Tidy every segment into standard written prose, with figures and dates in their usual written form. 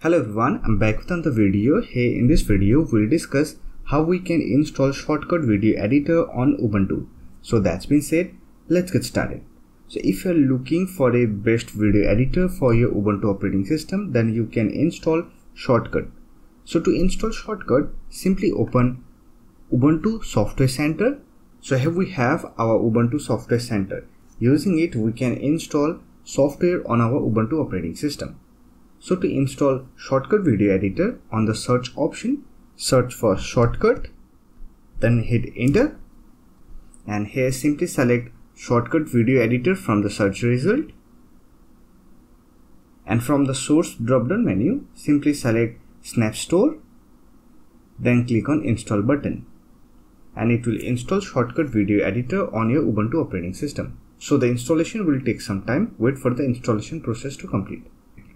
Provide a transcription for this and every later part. Hello everyone, I'm back with another video. Hey, in this video we'll discuss how we can install Shotcut video editor on Ubuntu. So that's been said, let's get started. So if you're looking for a best video editor for your Ubuntu operating system, then you can install Shotcut. So to install Shotcut, simply open Ubuntu Software Center. So here we have our Ubuntu Software Center. Using it, we can install software on our Ubuntu operating system. So to install Shotcut video editor, on the search option, search for Shotcut, then hit enter, and here simply select Shotcut video editor from the search result, and from the source drop-down menu simply select Snap Store, then click on install button, and it will install Shotcut video editor on your Ubuntu operating system. So the installation will take some time. Wait for the installation process to complete.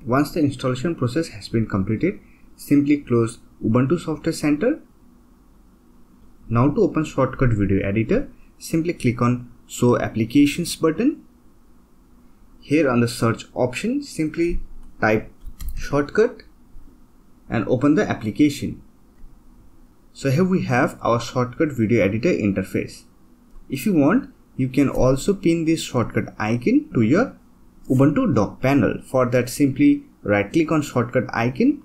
Once the installation process has been completed, simply close Ubuntu Software Center. Now to open Shotcut video editor, simply click on Show Applications button. Here on the search option, simply type Shotcut and open the application. So here we have our Shotcut video editor interface. If you want, you can also pin this shortcut icon to your Ubuntu dock panel. For that, simply right click on shortcut icon,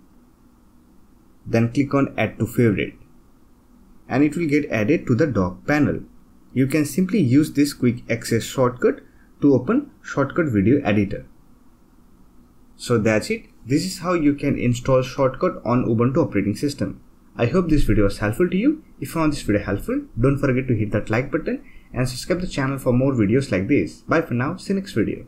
then click on add to favorite, and it will get added to the dock panel. You can simply use this quick access shortcut to open Shotcut video editor. So that's it. This is how you can install Shotcut on Ubuntu operating system. I hope this video was helpful to you. If you found this video helpful, don't forget to hit that like button and subscribe the channel for more videos like this. Bye for now, see you next video.